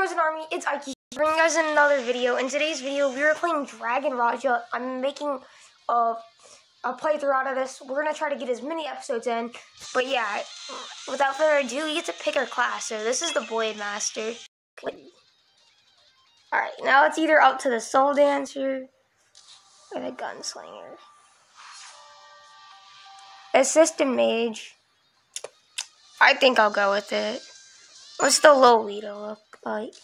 Frozen Army, it's Ikey, bringing you guys another video. In today's video, we are playing Dragon Raja. I'm making a playthrough out of this. We're going to try to get as many episodes in. But yeah, without further ado, you get to pick our class. So this is the Boyd Master. Alright, now it's either up to the Soul Dancer or the Gunslinger. Assistant Mage. I think I'll go with it. What's the Lolita look like?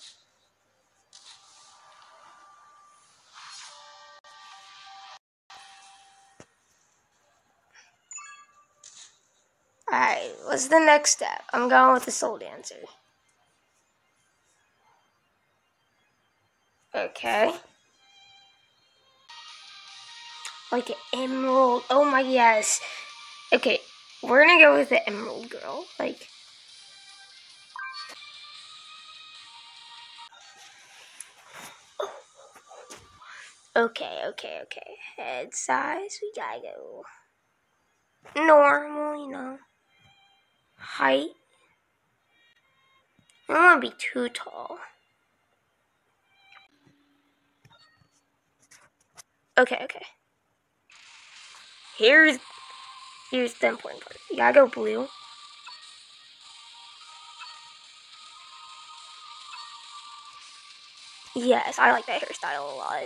Alright, what's the next step? I'm going with the Soul Dancer. Okay. Like an emerald. Oh my, yes. Okay, we're gonna go with the Emerald Girl. Like. Okay. Head size, we gotta go normal, you know. Height. I don't wanna be too tall. Okay. Here's the important part. You gotta go blue. Yes, I like that hairstyle a lot.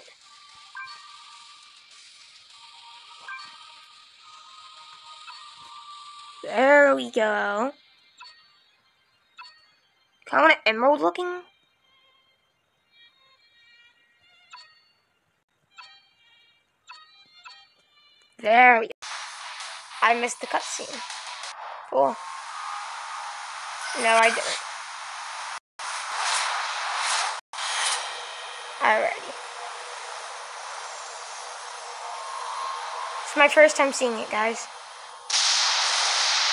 There we go. Kind of want an emerald looking. There we go. I missed the cutscene. Cool. No, I didn't. Alrighty. It's my first time seeing it, guys.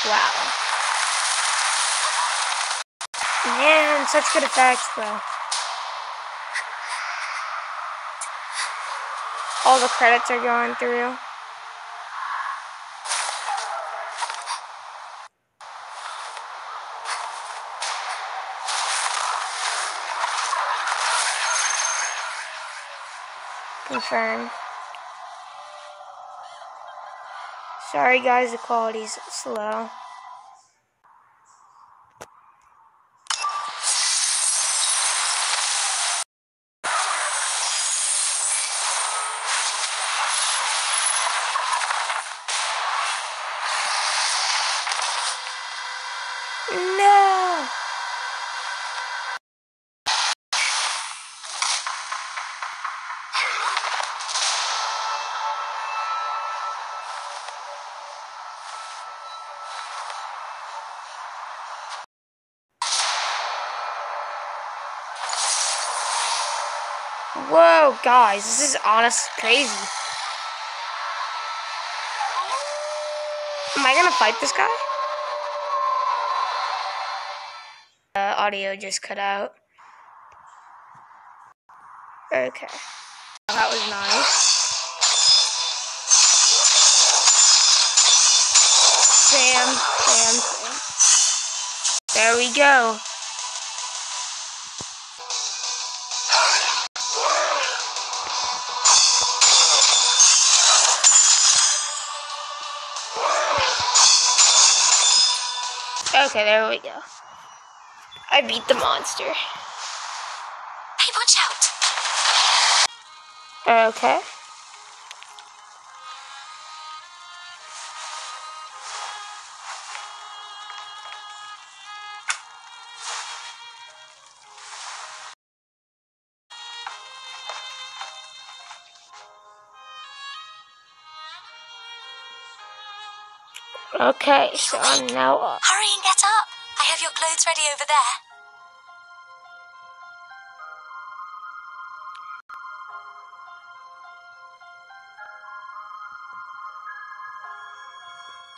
Wow. Man, such good effects, bro. All the credits are going through. Confirm. Sorry guys, the quality's slow. No. Whoa, guys, this is honestly crazy. Am I gonna fight this guy? Audio just cut out. Okay. Oh, that was nice. Bam. There we go. Okay, there we go. I beat the monster. Hey, watch out! Okay. Okay, so I'm now up. Hurry and get up. I have your clothes ready over there.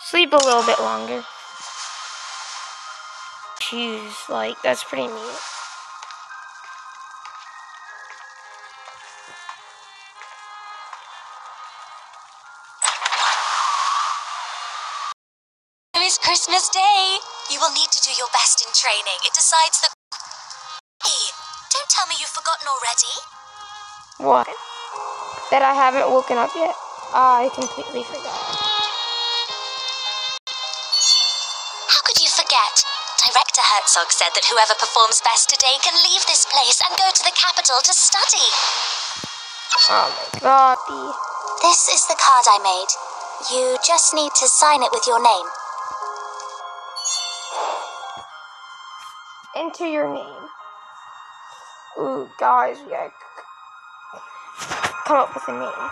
Sleep a little bit longer. Jeez, like, that's pretty neat. Christmas Day. You will need to do your best in training. It decides the... Hey, do tell me you've forgotten already. What? That I haven't woken up yet? I completely forgot. How could you forget? Director Herzog said that whoever performs best today can leave this place and go to the capital to study. Oh my god. This is the card I made. You just need to sign it with your name. Enter your name. Ooh, guys, we gotta come up with a name.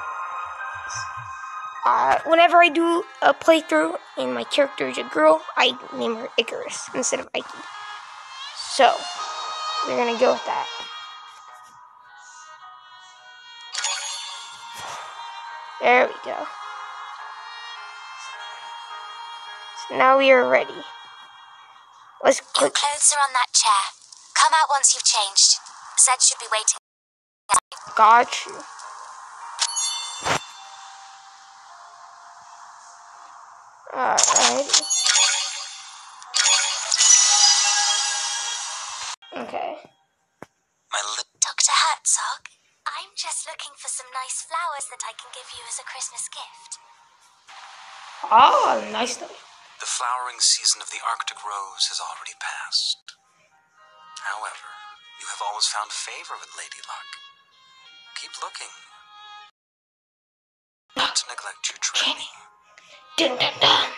Whenever I do a playthrough and my character is a girl, I name her Icarus instead of Ikey. So, we're gonna go with that. There we go. So now we are ready. Let's click. Your clothes are on that chair. Come out once you've changed. Zed should be waiting. Got you. Alright. Okay. Dr. Herzog, I'm just looking for some nice flowers that I can give you as a Christmas gift. Oh, nice. The flowering season of the Arctic Rose has already passed. However, you have always found favor with Lady Luck. Keep looking. Not to neglect your training. Dun, dun, dun.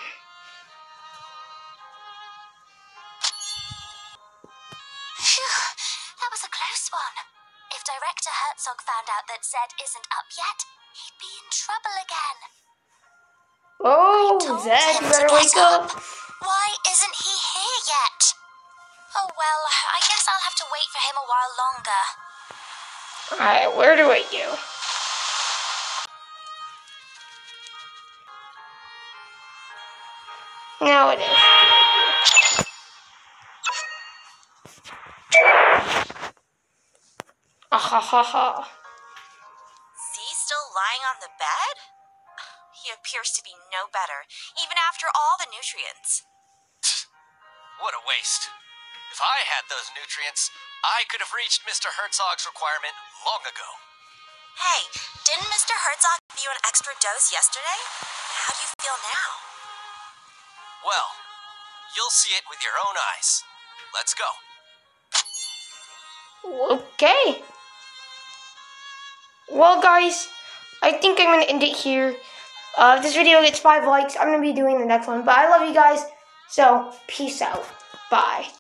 Phew, that was a close one. If Director Herzog found out that Zed isn't up yet, he'd be in trouble again. Oh, Zed, you better wake up. Why isn't he here yet? Oh well, I guess I'll have to wait for him a while longer. Alright, where do I go? Now it is. Ah ha ha ha. Is he still lying on the bed? He appears to be no better, even after all the nutrients. What a waste. If I had those nutrients, I could have reached Mr. Herzog's requirement long ago. Hey, didn't Mr. Herzog give you an extra dose yesterday? How do you feel now? Well, you'll see it with your own eyes. Let's go. Okay. Well, guys, I think I'm going to end it here. If this video gets 5 likes, I'm going to be doing the next one. But I love you guys, so peace out. Bye.